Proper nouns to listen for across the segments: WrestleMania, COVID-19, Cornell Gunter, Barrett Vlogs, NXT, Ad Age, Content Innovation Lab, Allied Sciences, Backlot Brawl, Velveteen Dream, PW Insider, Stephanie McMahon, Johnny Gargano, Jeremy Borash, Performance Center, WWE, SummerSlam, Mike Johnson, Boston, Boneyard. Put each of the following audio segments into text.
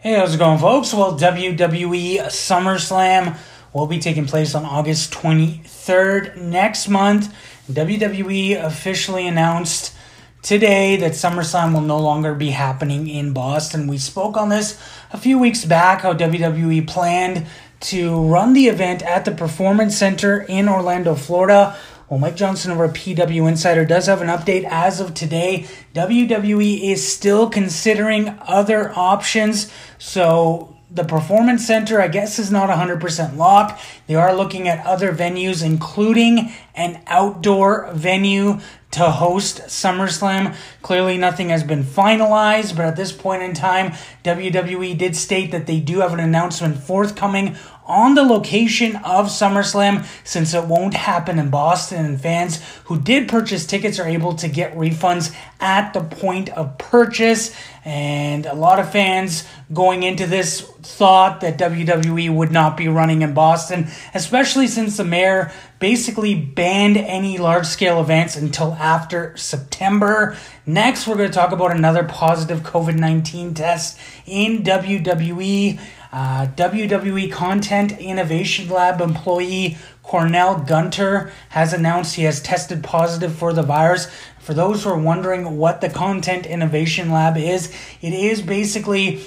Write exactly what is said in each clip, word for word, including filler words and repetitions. Hey, how's it going, folks? Well, W W E SummerSlam will be taking place on August twenty-third next month. W W E officially announced today that SummerSlam will no longer be happening in Boston. We spoke on this a few weeks back, how W W E planned to run the event at the Performance Center in Orlando, Florida. Well, Mike Johnson over at P W Insider does have an update as of today. W W E is still considering other options. So the Performance Center, I guess, is not one hundred percent locked. They are looking at other venues, including an outdoor venue to host SummerSlam. Clearly nothing has been finalized, but at this point in time, W W E did state that they do have an announcement forthcoming on the location of SummerSlam, since it won't happen in Boston, and fans who did purchase tickets are able to get refunds at the point of purchase. And a lot of fans going into this thought that W W E would not be running in Boston, especially since the mayor basically banned any large-scale events until after September. Next, we're going to talk about another positive COVID nineteen test in W W E. Uh, W W E Content Innovation Lab employee Cornell Gunter has announced he has tested positive for the virus. For those who are wondering what the Content Innovation Lab is, it is basically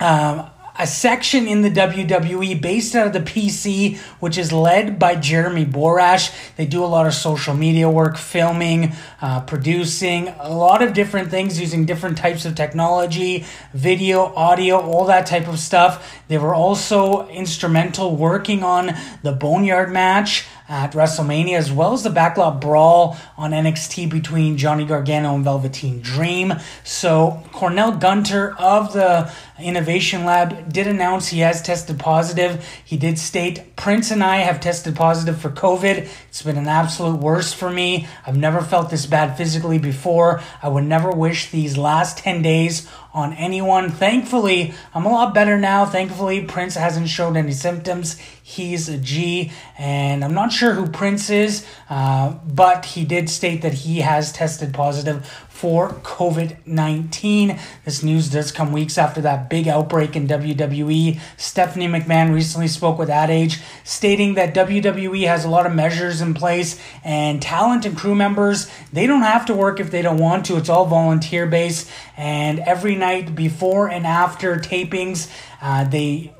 um, a section in the W W E based out of the P C, which is led by Jeremy Borash. They do a lot of social media work, filming, uh, producing, a lot of different things using different types of technology, video, audio, all that type of stuff. They were also instrumental working on the Boneyard match at WrestleMania, as well as the Backlot Brawl on N X T between Johnny Gargano and Velveteen Dream. So Cornell Gunter of the Innovation Lab did announce he has tested positive. He did state, "Prince and I have tested positive for COVID. It's been an absolute worst for me. I've never felt this bad physically before. I would never wish these last ten days on anyone. Thankfully, I'm a lot better now. Thankfully, Prince hasn't shown any symptoms. He's a G." And I'm not sure who Prince is, uh, but he did state that he has tested positive for COVID nineteen. This news does come weeks after that big outbreak in W W E. Stephanie McMahon recently spoke with Ad Age, stating that W W E has a lot of measures in place, and talent and crew members, they don't have to work if they don't want to. It's all volunteer based, and every night before and after tapings, uh, they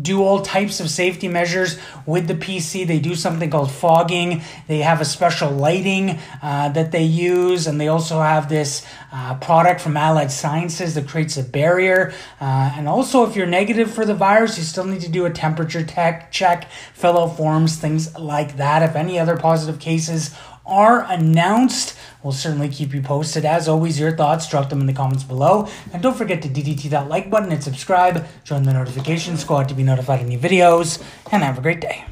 do all types of safety measures with the P C. They do something called fogging. They have a special lighting uh, that they use, and they also have this uh, product from Allied Sciences that creates a barrier. Uh, and also, if you're negative for the virus, you still need to do a temperature tech check, fill out forms, things like that. If any other positive cases are announced, we'll certainly keep you posted. As always, your thoughts, drop them in the comments below. And don't forget to D D T that like button and subscribe. Join the notification squad to be notified of new videos. And have a great day.